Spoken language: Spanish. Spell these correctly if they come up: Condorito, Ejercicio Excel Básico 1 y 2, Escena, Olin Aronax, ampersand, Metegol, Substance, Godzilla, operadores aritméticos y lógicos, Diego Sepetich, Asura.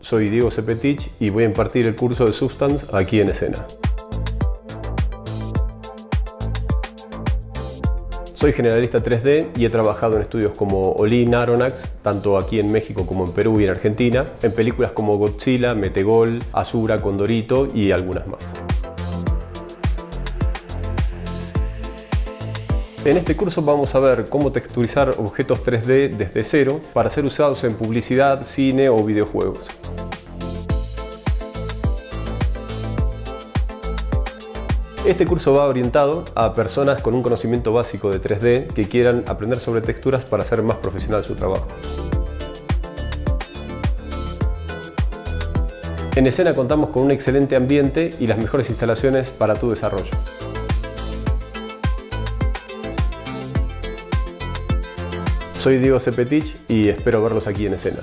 Soy Diego Sepetich y voy a impartir el curso de Substance aquí en Escena. Soy generalista 3D y he trabajado en estudios como Olin Aronax, tanto aquí en México como en Perú y en Argentina, en películas como Godzilla, Metegol, Asura, Condorito y algunas más. En este curso vamos a ver cómo texturizar objetos 3D desde cero para ser usados en publicidad, cine o videojuegos. Este curso va orientado a personas con un conocimiento básico de 3D que quieran aprender sobre texturas para hacer más profesional su trabajo. En Escena contamos con un excelente ambiente y las mejores instalaciones para tu desarrollo. Soy Diego Sepetich y espero verlos aquí en Escena.